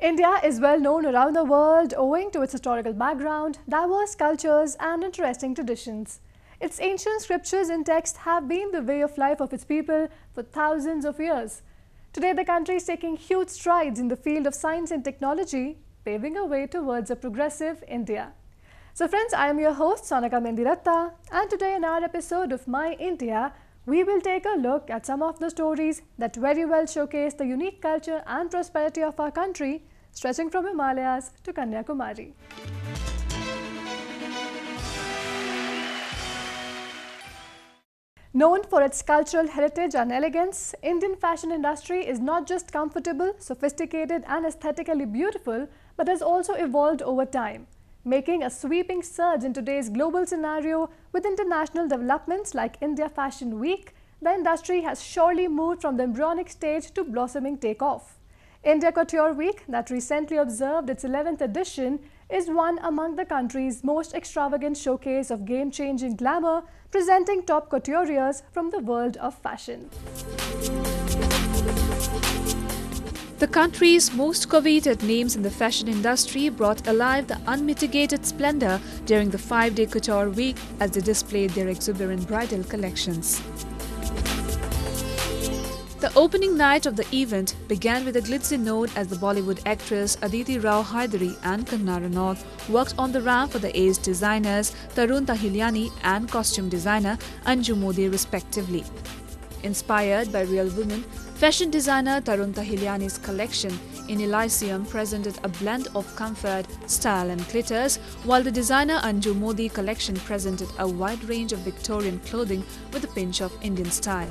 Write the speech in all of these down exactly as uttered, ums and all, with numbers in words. India is well known around the world owing to its historical background, diverse cultures and interesting traditions. Its ancient scriptures and texts have been the way of life of its people for thousands of years. Today, the country is taking huge strides in the field of science and technology, paving a way towards a progressive India. So friends, I am your host Sonakshi Mendiratta, and today in our episode of My India, we will take a look at some of the stories that very well showcase the unique culture and prosperity of our country, stretching from Himalayas to Kanyakumari. Known for its cultural heritage and elegance, Indian fashion industry is not just comfortable, sophisticated and aesthetically beautiful, but has also evolved over time, making a sweeping surge in today's global scenario. With international developments like India Fashion Week, the industry has surely moved from the embryonic stage to blossoming takeoff. India Couture Week, that recently observed its eleventh edition, is one among the country's most extravagant showcase of game-changing glamour, presenting top couturiers from the world of fashion. The country's most coveted names in the fashion industry brought alive the unmitigated splendor during the five-day Couture Week as they displayed their exuberant bridal collections. The opening night of the event began with a glitzy note as the Bollywood actress Aditi Rao Hyderee and Kangana Ranaut worked on the ramp for the ace designers Tarun Tahiliani and costume designer Anju Modi respectively. Inspired by real women, fashion designer Tarun Tahiliani's collection in Elysium presented a blend of comfort, style and glitters, while the designer Anju Modi collection presented a wide range of Victorian clothing with a pinch of Indian style.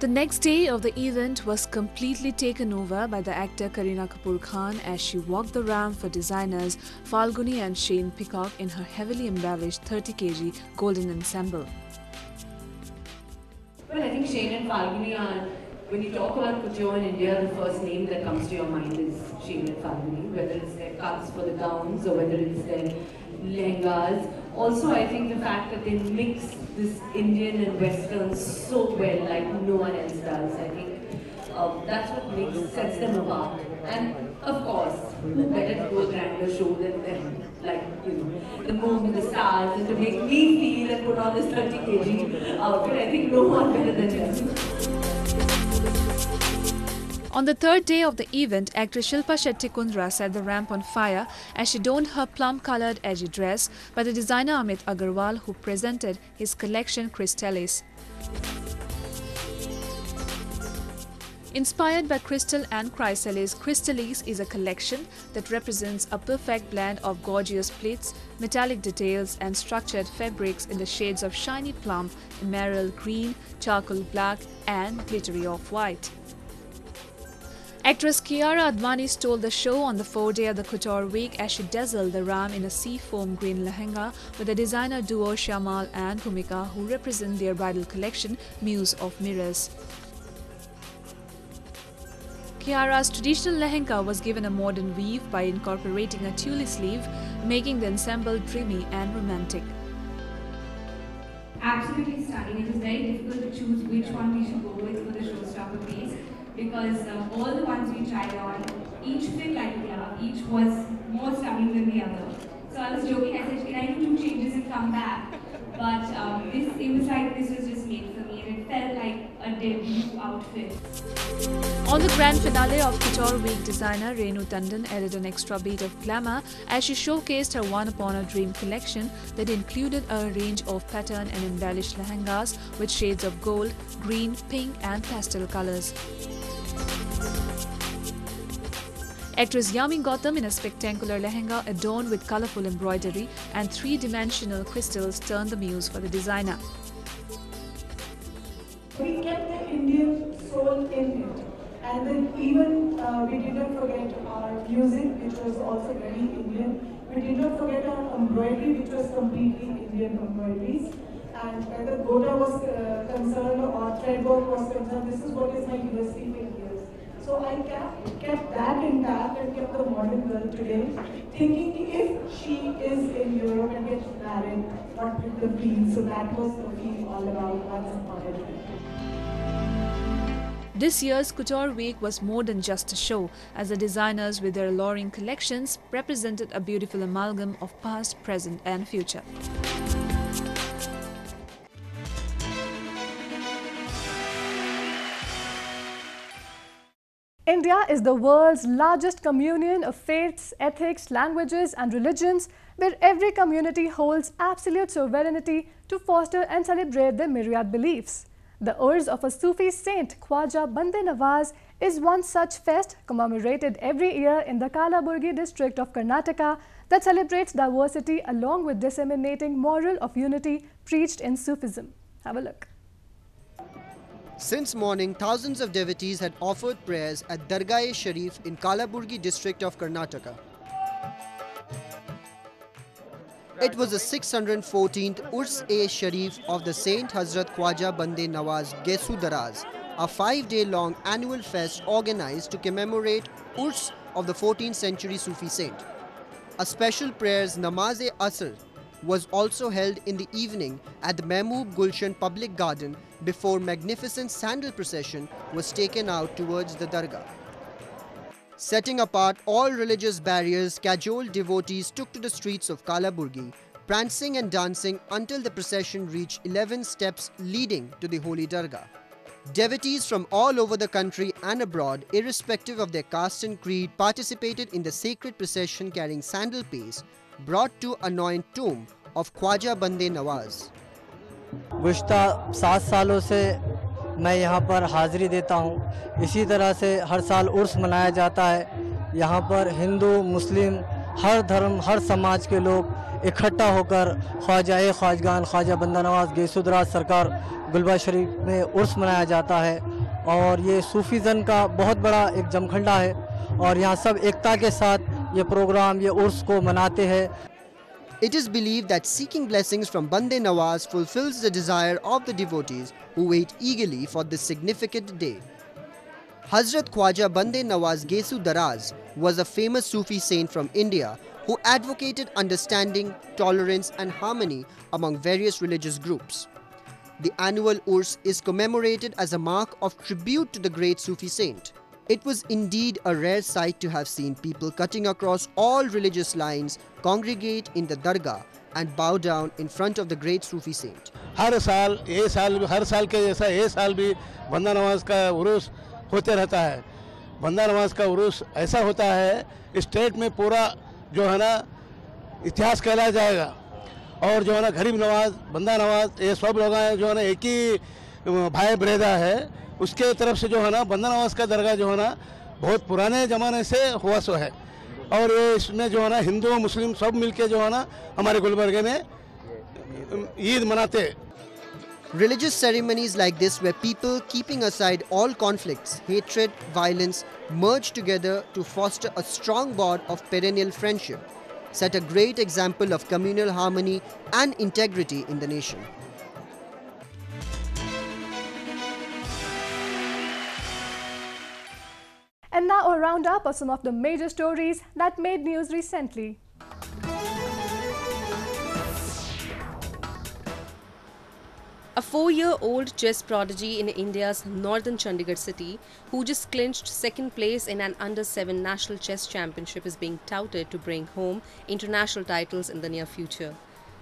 The next day of the event was completely taken over by the actor Kareena Kapoor Khan as she walked the ramp for designers Falguni and Shane Peacock in her heavily embellished thirty kilogram golden ensemble. Well, I think Shane and Falguni are, when you talk about couture in India, the first name that comes to your mind is Shane and Falguni, whether it's their cuts for the gowns or whether it's their lehengas. Also, I think the fact that they mix this Indian and Western so well, like no one else does, I think uh, that's what makes, sets them apart. And of course, better to do a grander show than them, like, you know, the move with the stars and to make me feel and put on this thirty kilogram outfit. I think no one better than them. On the third day of the event, actress Shilpa Shetty Kundra set the ramp on fire as she donned her plum-coloured edgy dress by the designer Amit Agarwal, who presented his collection Crystallis. Inspired by crystal and chrysalis, Crystallis is a collection that represents a perfect blend of gorgeous plates, metallic details and structured fabrics in the shades of shiny plum, emerald green, charcoal black and glittery off-white. Actress Kiara Advani stole the show on the fourth day of the Couture Week as she dazzled the ram in a sea-foam green lehenga with the designer duo Shyamal and Kumika, who represent their bridal collection Muse of Mirrors. Kiara's traditional lehenga was given a modern weave by incorporating a tule sleeve, making the ensemble dreamy and romantic. Absolutely stunning. It was very difficult to choose which one we should go with for the showstopper piece, because um, all the ones we tried on, each fit like a glove, each was more stunning than the other. So I was joking, I said, can I do two changes and come back? But um, this, it was like this was just made for me, and it felt like a debut outfit. On the grand finale of Couture Week, designer Renu Tandon added an extra beat of glamour as she showcased her One Upon a Dream collection that included a range of pattern and embellished lehengas with shades of gold, green, pink and pastel colors. Actress Yami Gautam, in a spectacular lehenga adorned with colourful embroidery and three-dimensional crystals, turned the muse for the designer. We kept the Indian soul in it, and then even uh, we did not forget our music, which was also very Indian. We did not forget our embroidery, which was completely Indian embroideries. And whether Gota was uh, concerned or threadwork was concerned, this is what is my U S P in years. So I kept, kept that intact and kept the modern girl today, thinking if she is in Europe and gets married, what will the be? So that was the theme all about once upon a time. This year's Couture Week was more than just a show, as the designers with their alluring collections represented a beautiful amalgam of past, present and future. India is the world's largest communion of faiths, ethics, languages and religions, where every community holds absolute sovereignty to foster and celebrate their myriad beliefs. The Urz of a Sufi saint, Khwaja Bande Nawaz, is one such fest commemorated every year in the Kalaburagi district of Karnataka that celebrates diversity along with disseminating moral of unity preached in Sufism. Have a look. Since morning, thousands of devotees had offered prayers at Dargah-e-Sharif in Kalaburagi district of Karnataka. It was the six hundred fourteenth Urz-e-Sharif of the Saint Hazrat Khwaja Bande Nawaz Gaisu Daraz, a five-day-long annual fest organized to commemorate Urz of the fourteenth century Sufi saint. A special prayers Namaz-e-Asr was also held in the evening at the Mehboob Gulshan Public Garden before magnificent sandal procession was taken out towards the Dargah. Setting apart all religious barriers, casual devotees took to the streets of Kalaburagi, prancing and dancing until the procession reached eleven steps leading to the Holy Dargah. Devotees from all over the country and abroad, irrespective of their caste and creed, participated in the sacred procession carrying sandal paste, brought to anoint tomb of Khwaja Bande Nawaz. गुज़श्ता सात सालों से मैं यहाँ पर हाज़री देता हूँ। इसी तरह से हर साल उर्स मनाया जाता है। यहाँ पर हिंदू, मुस्लिम, हर धर्म, हर समाज के लोग इकट्ठा होकर ख्वाजाए ख्वाजगान ख्वाजा बंदा नवाज गैसू दराज सरकार गुलबा शरीफ में उर्स मनाया जाता है और ये सूफीज़म का बहुत बड़ा एक जमखंडा है और यहाँ सब एकता के साथ ये प्रोग्राम, ये उर्स को मनाते हैं। It is believed that seeking blessings from Bande Nawaz fulfills the desire of the devotees who wait eagerly for this significant day. Hazrat Khwaja Bande Nawaz Gaisu Daraz was a famous Sufi saint from India who advocated understanding, tolerance and harmony among various religious groups. The annual Urz is commemorated as a mark of tribute to the great Sufi saint. It was indeed a rare sight to have seen people cutting across all religious lines congregate in the Dargah and bow down in front of the great Sufi saint. हर साल ये साल भी हर साल के जैसा ये साल भी बंदा नवाज का उर्स होते रहता है। बंदा नवाज का उर्स ऐसा होता है स्टेट में पूरा जो है ना इतिहास कहला जाएगा और जो है ना गरीब नवाज बंदा नवाज ये सब लोग हैं जो है ना एक ही भाई ब्रदर है। उसके तरफ से जो है ना बंदा नवाज का दरगाह जो है ना बहुत पुराने ज़माने से हुआ सो है और ये इसमें जो है ना हिंदू मुस्लिम सब मिलके जो है ना हमारे गुलबर्गे में ईद मनाते। Religious ceremonies like this, where people keeping aside all conflicts, hatred, violence, merge together to foster a strong bond of perennial friendship, set a great example of communal harmony and integrity in the nation. And now a roundup of some of the major stories that made news recently. A four-year-old chess prodigy in India's northern Chandigarh city, who just clinched second place in an under seven national chess championship, is being touted to bring home international titles in the near future.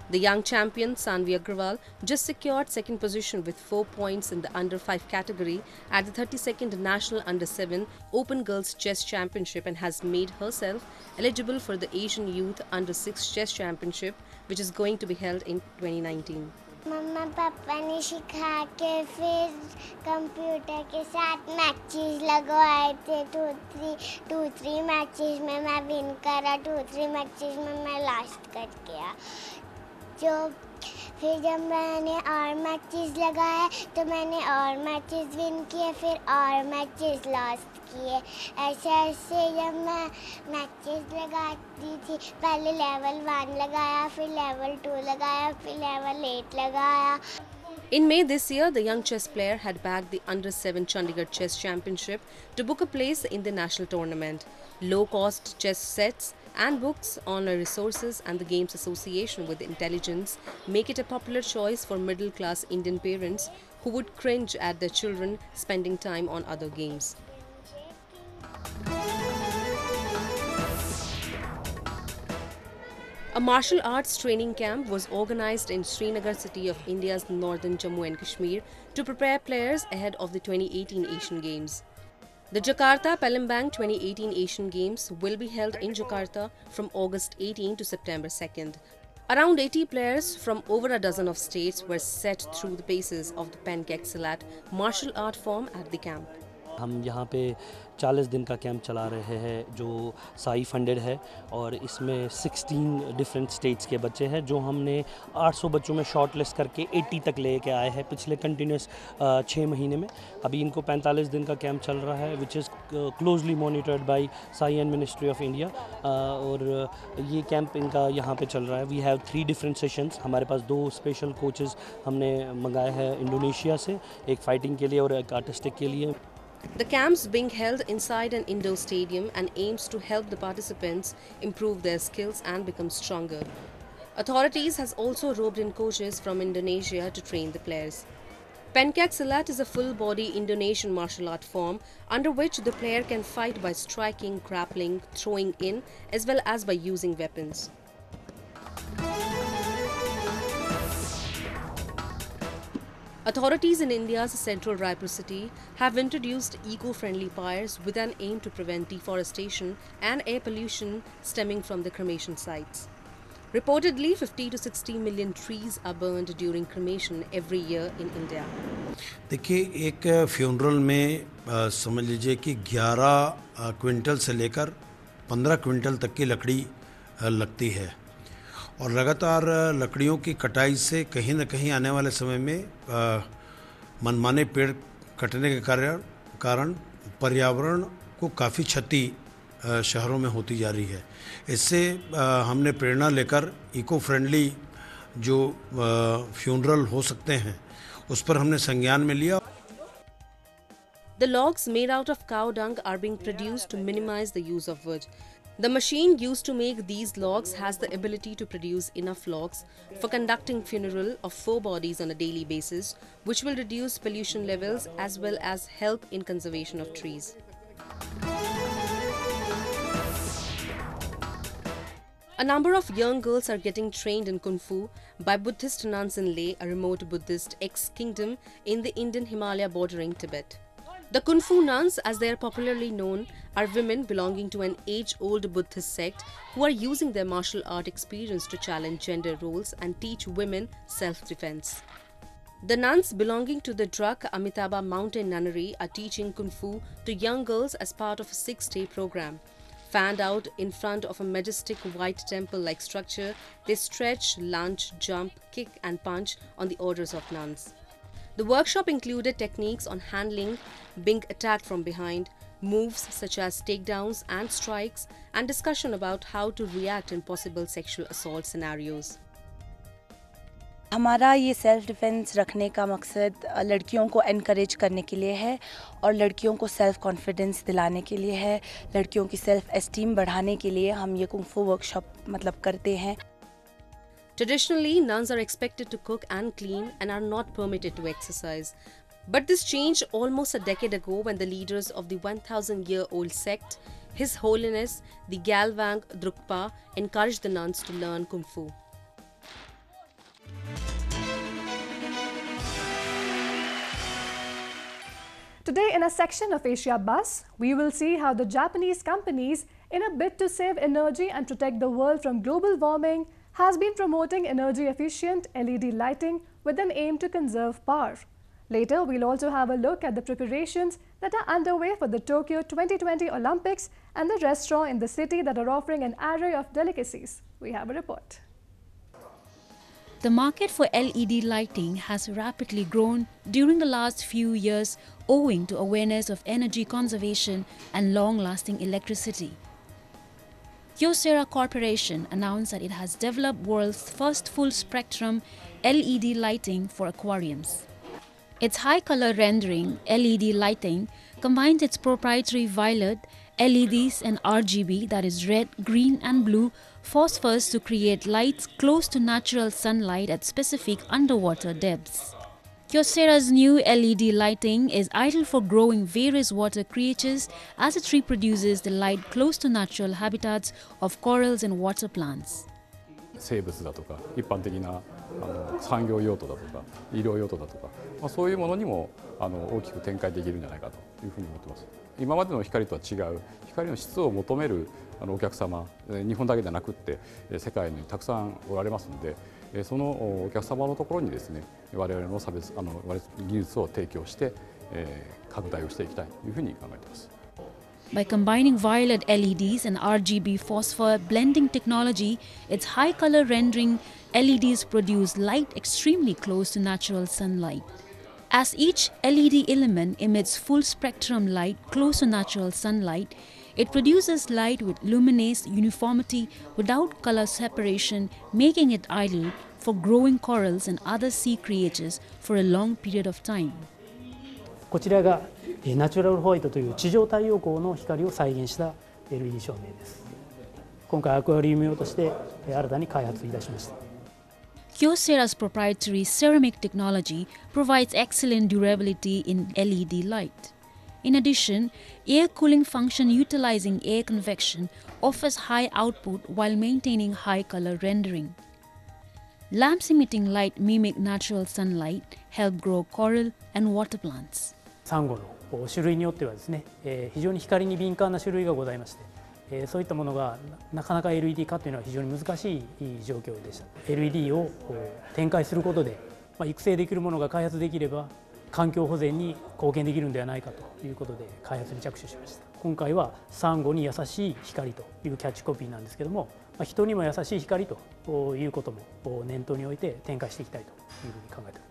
The young champion, Sanvi Agrawal, just secured second position with four points in the under five category at the thirty-second National under seven Open Girls Chess Championship and has made herself eligible for the Asian Youth under six Chess Championship, which is going to be held in twenty nineteen. Mama, Papa ne sikha ke fir computer ke saath matches lagwaye the. two three matches mein main win kara, two three matches mein main last cut gaya. जो फिर जब मैंने और matches लगाए तो मैंने और matches win किए फिर और मैचेस लॉस्ट किए ऐसे ऐसे जब मैं मैचेस लगाती थी पहले लेवल वन लगाया फिर लेवल टू लगाया फिर लेवल एट लगाया In May this year, the young chess player had bagged the under seven Chandigarh Chess Championship to book a place in the national tournament. Low-cost chess sets and books on resources and the game's association with intelligence make it a popular choice for middle-class Indian parents who would cringe at their children spending time on other games. A martial arts training camp was organized in Srinagar city of India's northern Jammu and Kashmir to prepare players ahead of the twenty eighteen Asian Games. The Jakarta-Palembang twenty eighteen Asian Games will be held in Jakarta from August eighteenth to September second. Around eighty players from over a dozen of states were set through the paces of the Pencak Silat martial art form at the camp. हम यहाँ पे चालीस दिन का camp चला रहे हैं जो साई फंडेड है और इसमें सोलह डिफरेंट स्टेट्स के बच्चे हैं जो हमने आठ सौ बच्चों में शॉर्टलिस्ट करके अस्सी तक लेके आए हैं पिछले कंटिन्यूस छः महीने में. अभी इनको पैंतालीस दिन का कैंप चल रहा है which is closely monitored by SAI and ministry of India और ये कैंप इनका यहाँ पे चल रहा है. We have three different sessions. हमारे पास दो स्पेशल कोचेज़ हमने मंगाए हैं इंडोनेशिया से, एक फाइटिंग के लिए और एक आर्टिस्टिक के लिए. The camps being held inside an indoor stadium and aims to help the participants improve their skills and become stronger. Authorities has also roped in coaches from Indonesia to train the players. Pencak Silat is a full-body Indonesian martial art form under which the player can fight by striking, grappling, throwing in, as well as by using weapons. Authorities in India's central Raipur city have introduced eco-friendly pyres with an aim to prevent deforestation and air pollution stemming from the cremation sites. Reportedly, fifty to sixty million trees are burned during cremation every year in India. देखिए, एक funeral में समझ लीजिए कि ग्यारह quintal से लेकर पंद्रह क्विंटल तक की लकड़ी लगती है और लगातार लकड़ियों की कटाई से कहीं न कहीं आने वाले समय में मनमाने पेड़ कटने के कारण कारण पर्यावरण को काफ़ी क्षति शहरों में होती जा रही है. इससे हमने प्रेरणा लेकर इको फ्रेंडली जो फ्यूनरल हो सकते हैं उस पर हमने संज्ञान में लिया. The logs made out of cow dung are being produced to minimize the use of wood. The machine used to make these logs has the ability to produce enough logs for conducting funeral of four bodies on a daily basis, which will reduce pollution levels as well as help in conservation of trees. A number of young girls are getting trained in Kung Fu by Buddhist nuns in Leh, a remote Buddhist ex-kingdom in the Indian Himalaya bordering Tibet. The Kung Fu nuns, as they are popularly known, are women belonging to an age-old Buddhist sect who are using their martial art experience to challenge gender roles and teach women self-defense. The nuns belonging to the Druk Amitabha mountain nunnery are teaching Kung Fu to young girls as part of a six-day program. Fanned out in front of a majestic white temple-like structure, they stretch, lunge, jump, kick and punch on the orders of nuns. The workshop included techniques on handling, being attacked from behind, moves such as takedowns and strikes, and discussion about how to react in possible sexual assault scenarios. हमारा ये self defence रखने का मकसद लड़कियों को encourage करने के लिए है और लड़कियों को सेल्फ कॉन्फिडेंस दिलाने के लिए है. लड़कियों की सेल्फ एस्टीम बढ़ाने के लिए हम ये कुंग फू वर्कशॉप मतलब करते हैं. Traditionally, nuns are expected to cook and clean and are not permitted to exercise. But this changed almost a decade ago when the leaders of the one thousand year old sect, His Holiness the Gyalwang Drukpa, encouraged the nuns to learn Kung Fu. Today in a section of Asia Bus, we will see how the Japanese companies, in a bid to save energy and protect the world from global warming, has been promoting energy-efficient L E D lighting with an aim to conserve power. Later, we'll also have a look at the preparations that are underway for the Tokyo twenty twenty Olympics and the restaurants in the city that are offering an array of delicacies. We have a report. The market for L E D lighting has rapidly grown during the last few years owing to awareness of energy conservation and long-lasting electricity. Kyocera Corporation announced that it has developed world's first full-spectrum L E D lighting for aquariums. Its high-color rendering L E D lighting combines its proprietary violet L E Ds and R G B, that is red, green and blue, phosphors to create lights close to natural sunlight at specific underwater depths. Kyocera's new L E D lighting is ideal for growing various water creatures as it reproduces the light close to natural habitats of corals and water plants. 生物だとか一般的なあの産業用途だとか医療用途だとか、まあ、そういうものにもあの大きく展開できるんじゃないかというふうに思ってます。今までの光とは違う光の質を求めるあのお客様、日本だけじゃなくって世界にたくさんおられますので、そのお客様のところにですね、我々の差別あの技術を提供して拡大をしていきたいというふうに考えています。 By combining violet L E Ds and R G B phosphor blending technology, its high-color rendering L E Ds produce light extremely close to natural sunlight. As each L E D element emits full-spectrum light close to natural sunlight, it produces light with luminance uniformity without color separation, making it ideal for growing corals and other sea creatures for a long period of time. こちらがナチュラルホワイトという地上太陽光の光を再現した L E D 照明です。今回アクアリウム用として新たに開発いたしました。 Kyocera's proprietary ceramic technology provides excellent durability in L E D light. In addition, air cooling function utilizing air convection offers high output while maintaining high color rendering. Lamps emitting light mimic natural sunlight, help grow coral and water plants. サンゴの種類によってはですね、非常に光に敏感な種類がございまして、そういったものがなかなか L E D 化というのは非常に難しい状況でした。 L E D を展開することで育成できるものが開発できれば環境保全に貢献できるのではないかということで開発に着手しました。今回はサンゴに優しい光というキャッチコピーなんですけども、人にも優しい光ということも念頭において展開していきたいというふうに考えております。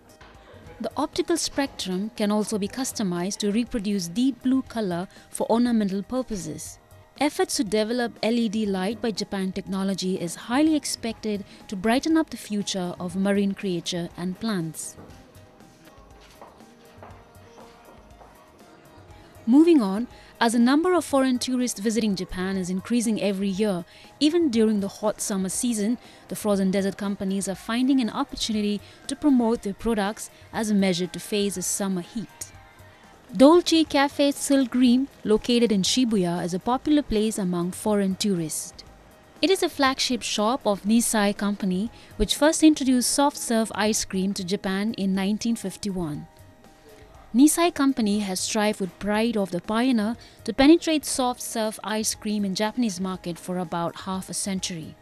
The optical spectrum can also be customized to reproduce deep blue color for ornamental purposes. Efforts to develop L E D light by Japan technology is highly expected to brighten up the future of marine creature and plants. Moving on, as the number of foreign tourists visiting Japan is increasing every year, even during the hot summer season, the frozen desert companies are finding an opportunity to promote their products as a measure to face the summer heat. Dolce Cafe Silk Green, located in Shibuya, is a popular place among foreign tourists. It is a flagship shop of Nissay Company, which first introduced soft-serve ice cream to Japan in nineteen fifty-one. Nissay Company has strived with pride of the pioneer to penetrate soft-serve ice cream in Japanese market for about half a century.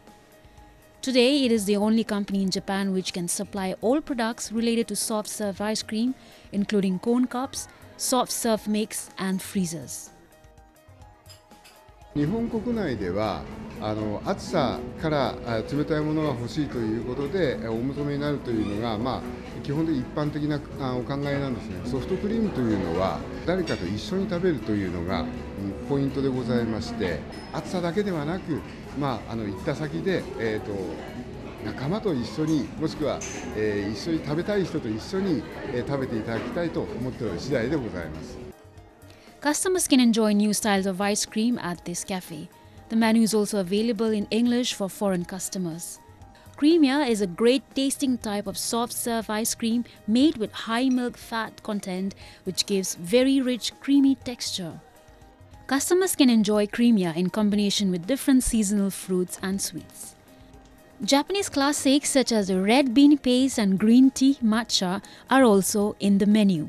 Today, it is the only company in Japan which can supply all products related to soft-serve ice cream, including cone cups, soft-serve mix and freezers. 日本国内ではあの暑さから冷たいものが欲しいということでお求めになるというのが、まあ、基本的一般的なお考えなんですね。ソフトクリームというのは誰かと一緒に食べるというのがポイントでございまして、暑さだけではなく、まあ、あの行った先で、えーと、仲間と一緒にもしくは、えー、一緒に食べたい人と一緒に、えー、食べていただきたいと思っている次第でございます。 Customers can enjoy new styles of ice cream at this cafe. The menu is also available in English for foreign customers. Creamia is a great tasting type of soft-serve ice cream made with high milk fat content, which gives very rich, creamy texture. Customers can enjoy Creamia in combination with different seasonal fruits and sweets. Japanese classics such as the red bean paste and green tea matcha are also in the menu.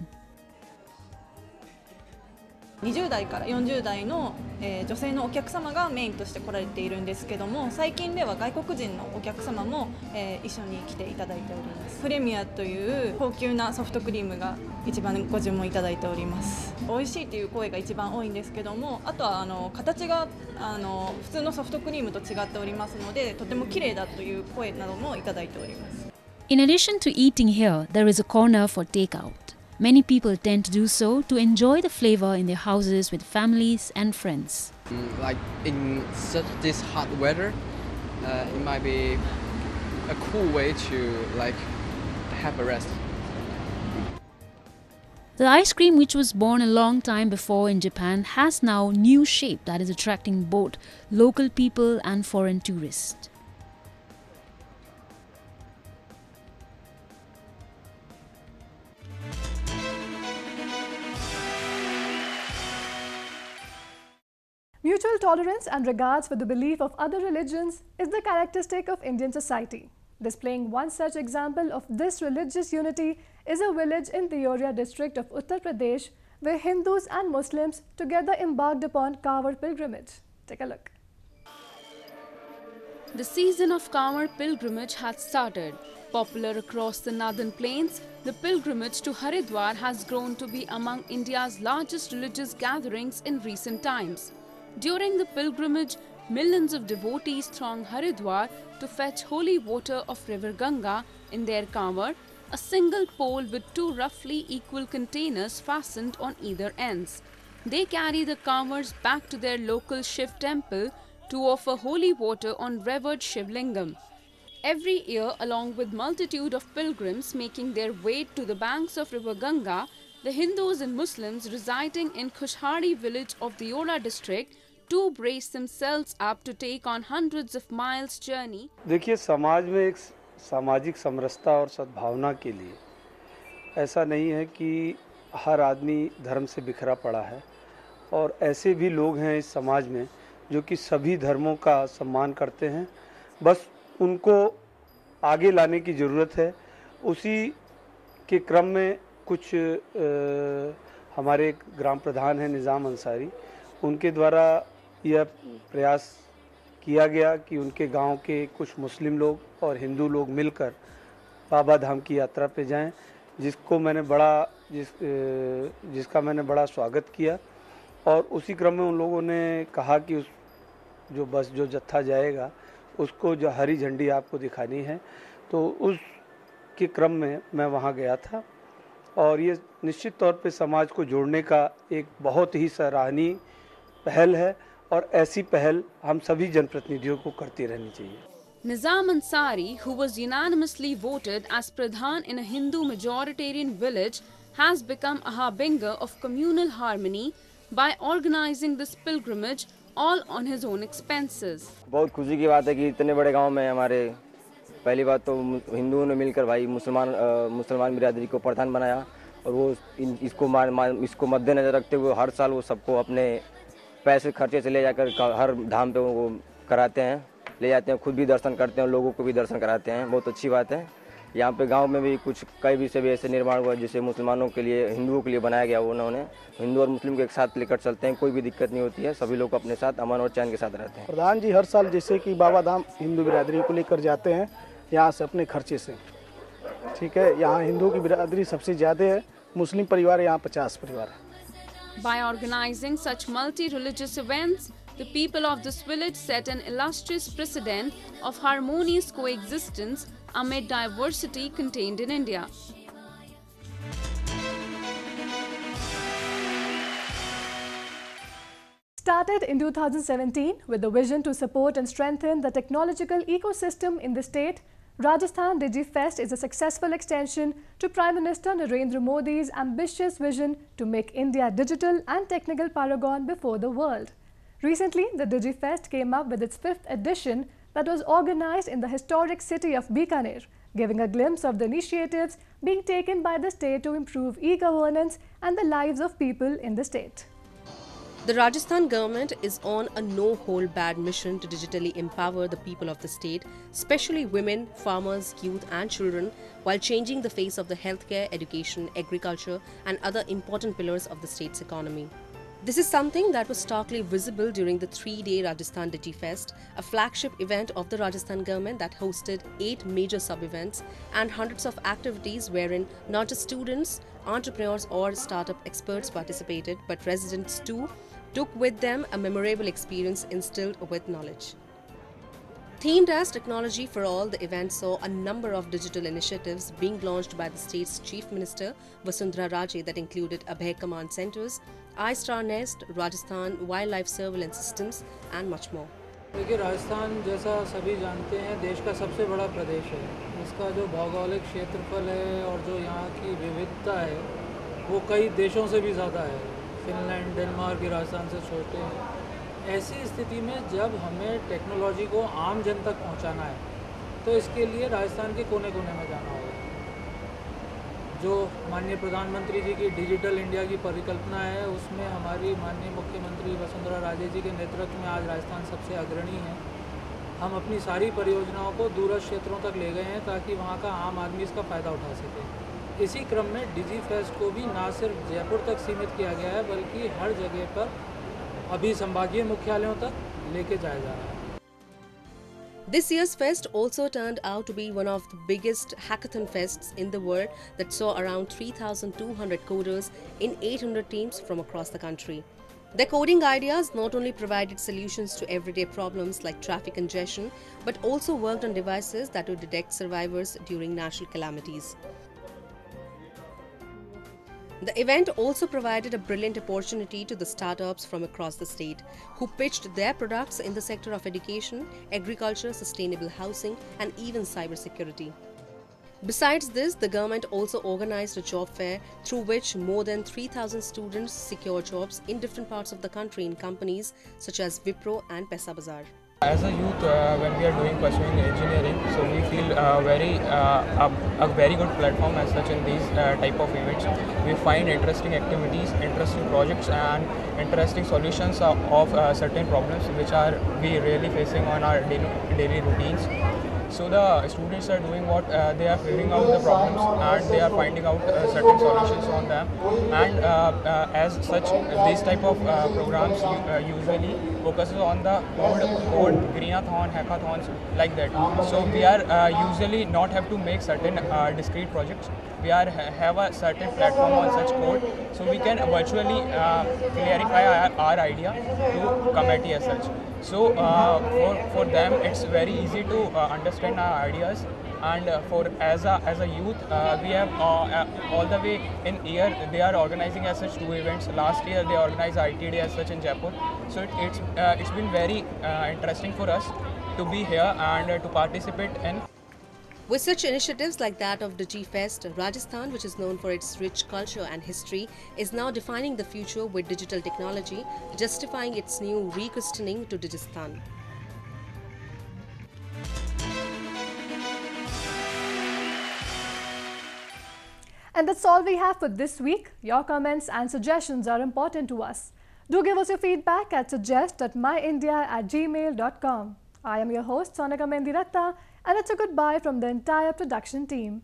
にじゅう代からよんじゅう代の女性のお客様がメインとして来られているんですけども、最近では外国人のお客様も一緒に来ていただいております。クレミアという高級なソフトクリームが一番ご注文いただいております。美味しいという声が一番多いんですけども、あとはあの形があの普通のソフトクリームと違っておりますので、とても綺麗だという声などもいただいております。 In addition to eating here, there is a corner for takeout. Many people tend to do so to enjoy the flavor in their houses with families and friends. Like in such this hot weather, uh, it might be a cool way to like have a rest. The ice cream, which was born a long time before in Japan, has now new shape that is attracting both local people and foreign tourists. Mutual tolerance and regards for the belief of other religions is the characteristic of Indian society. Displaying one such example of this religious unity is a village in Deoria district of Uttar Pradesh where Hindus and Muslims together embarked upon Kanwar pilgrimage. Take a look. The season of Kanwar pilgrimage has started. Popular across the northern plains, the pilgrimage to Haridwar has grown to be among India's largest religious gatherings in recent times. During the pilgrimage, millions of devotees throng Haridwar to fetch holy water of river Ganga in their kanwar, a single pole with two roughly equal containers fastened on either ends. They carry the kanwars back to their local Shiv temple to offer holy water on revered Shivlingam. Every year, along with multitude of pilgrims making their way to the banks of river Ganga, the Hindus and Muslims residing in Khushhari village of Deola district to brace themselves up to take on hundreds of miles journey. देखिए समाज में एक सामाजिक समरसता और सद्भावना के लिए ऐसा नहीं है कि हर आदमी धर्म से बिखरा पड़ा है और ऐसे भी लोग हैं इस समाज में जो कि सभी धर्मों का सम्मान करते हैं बस उनको आगे लाने की जरूरत है उसी के क्रम में कुछ हमारे ग्राम प्रधान हैं निजाम अंसारी उनके द्वारा यह प्रयास किया गया कि उनके गांव के कुछ मुस्लिम लोग और हिंदू लोग मिलकर बाबा धाम की यात्रा पे जाएं जिसको मैंने बड़ा जिस जिसका मैंने बड़ा स्वागत किया और उसी क्रम में उन लोगों ने कहा कि उस जो बस जो जत्था जाएगा उसको जो हरी झंडी आपको दिखानी है तो उसके क्रम में मैं वहाँ गया था और ये निश्चित तौर पे समाज को जोड़ने का एक बहुत ही सराहनीय पहल है और ऐसी पहल हम सभी जनप्रतिनिधियों को करती रहनी चाहिए। Nizam Ansari, who was unanimously voted as Pradhan in a Hindu majoritarian village, has become a harbinger of communal harmony by organizing this pilgrimage all on his own expenses. बहुत खुशी की बात है कि इतने बड़े गांव में हमारे पहली बात तो हिंदुओं ने मिलकर भाई मुसलमान मुसलमान बिरादरी को प्रधान बनाया और वो इसको इसको मद्देनजर रखते हुए हर साल वो सबको अपने पैसे खर्चे से ले जाकर हर धाम पे वो कराते हैं ले जाते हैं खुद भी दर्शन करते हैं लोगों को भी दर्शन कराते हैं बहुत अच्छी बात है यहाँ पे गांव में भी कुछ कई भी से भी ऐसे निर्माण हुआ जैसे मुसलमानों के लिए हिंदुओं के लिए बनाया गया उन्होंने हिंदू और मुस्लिम को एक साथ लेकर चलते हैं कोई भी दिक्कत नहीं होती है सभी लोग अपने साथ अमन और चैन के साथ रहते हैं प्रधान जी हर साल जैसे कि बाबा धाम हिंदू बिरादरी को लेकर जाते हैं यहाँ से अपने खर्चे से ठीक है यहाँ हिंदुओं की बिरादरी सबसे ज़्यादा है मुस्लिम परिवार यहाँ पचास परिवार है By organizing such multi-religious events, the people of this village set an illustrious precedent of harmonious coexistence amid diversity contained in India. Started in two thousand seventeen with the vision to support and strengthen the technological ecosystem in the state, Rajasthan DigiFest is a successful extension to Prime Minister Narendra Modi's ambitious vision to make India digital and technical paragon before the world. Recently, the DigiFest came up with its fifth edition that was organized in the historic city of Bikaner, giving a glimpse of the initiatives being taken by the state to improve e-governance and the lives of people in the state. The Rajasthan government is on a no-hold-barred mission to digitally empower the people of the state, especially women, farmers, youth and children, while changing the face of the healthcare, education, agriculture and other important pillars of the state's economy. This is something that was starkly visible during the three-day Rajasthan DigiFest, a flagship event of the Rajasthan government that hosted eight major sub-events and hundreds of activities wherein not just students, entrepreneurs or startup experts participated, but residents too, took with them a memorable experience instilled with knowledge. Themed as Technology for All, the event saw a number of digital initiatives being launched by the state's Chief Minister Vasundhara Raje that included Abhay Command Centres, iStar Nest, Rajasthan Wildlife Surveillance Systems and much more. देखिए राजस्थान जैसा सभी जानते हैं देश का सबसे बड़ा प्रदेश है इसका जो भौगोलिक क्षेत्रफल है और जो यहाँ की विविधता है वो कई देशों से भी ज़्यादा है। फिनलैंड, डेनमार्क, राजस्थान से छोटे हैं। ऐसी स्थिति में जब हमें टेक्नोलॉजी को आम जन तक पहुँचाना है तो इसके लिए राजस्थान के कोने कोने में जाना होगा। जो माननीय प्रधानमंत्री जी की डिजिटल इंडिया की परिकल्पना है उसमें हमारी माननीय मुख्यमंत्री वसुंधरा राजे जी के नेतृत्व में आज राजस्थान सबसे अग्रणी है। हम अपनी सारी परियोजनाओं को दूरस्थ क्षेत्रों तक ले गए हैं ताकि वहाँ का आम आदमी इसका फ़ायदा उठा सके। इसी क्रम में डिजी फेस्ट को भी ना सिर्फ जयपुर तक सीमित किया गया है बल्कि हर जगह पर अभी संभागीय मुख्यालयों तक लेके जाया जा रहा है। This year's fest also turned out to be one of the biggest hackathon fests in the world that saw around three thousand two hundred coders in eight hundred teams from across the country. Their coding ideas not only provided solutions to everyday problems like traffic congestion, but also worked on devices that would detect survivors during natural calamities. The event also provided a brilliant opportunity to the startups from across the state, who pitched their products in the sector of education, agriculture, sustainable housing and even cybersecurity. Besides this, the government also organized a job fair through which more than three thousand students secured jobs in different parts of the country in companies such as Wipro and Paisabazaar. As a youth, uh, when we are doing pursuing engineering, so we feel uh, very uh, a, a very good platform as such in these uh, type of events. We find interesting activities, interesting projects, and interesting solutions of, of uh, certain problems which are we really facing on our daily, daily routines. So the students are doing what uh, they are figuring out the problems and they are finding out uh, certain solutions on them. And uh, uh, as such, these type of uh, programs uh, usually focuses on the code, code greenathon, hackathons like that. So we are uh, usually not have to make certain uh, discrete projects. We are have a certain platform on such code, so we can virtually uh, clarify our, our idea to committee as such. So uh, for for them, it's very easy to uh, understand our ideas, and uh, for as a as a youth uh, we have uh, uh, all the way in year they are organizing as such two events. Last year they organized I T Day as such in Jaipur, so it, it's uh, it's been very uh, interesting for us to be here and uh, to participate in. With such initiatives like that of DigiFest, Rajasthan, which is known for its rich culture and history, is now defining the future with digital technology, justifying its new rechristening to Digistan. And that's all we have for this week. Your comments and suggestions are important to us. Do give us your feedback at suggest at my india at gmail dot com. I am your host, Sonakshi Mendiratta, and it's a goodbye from the entire production team.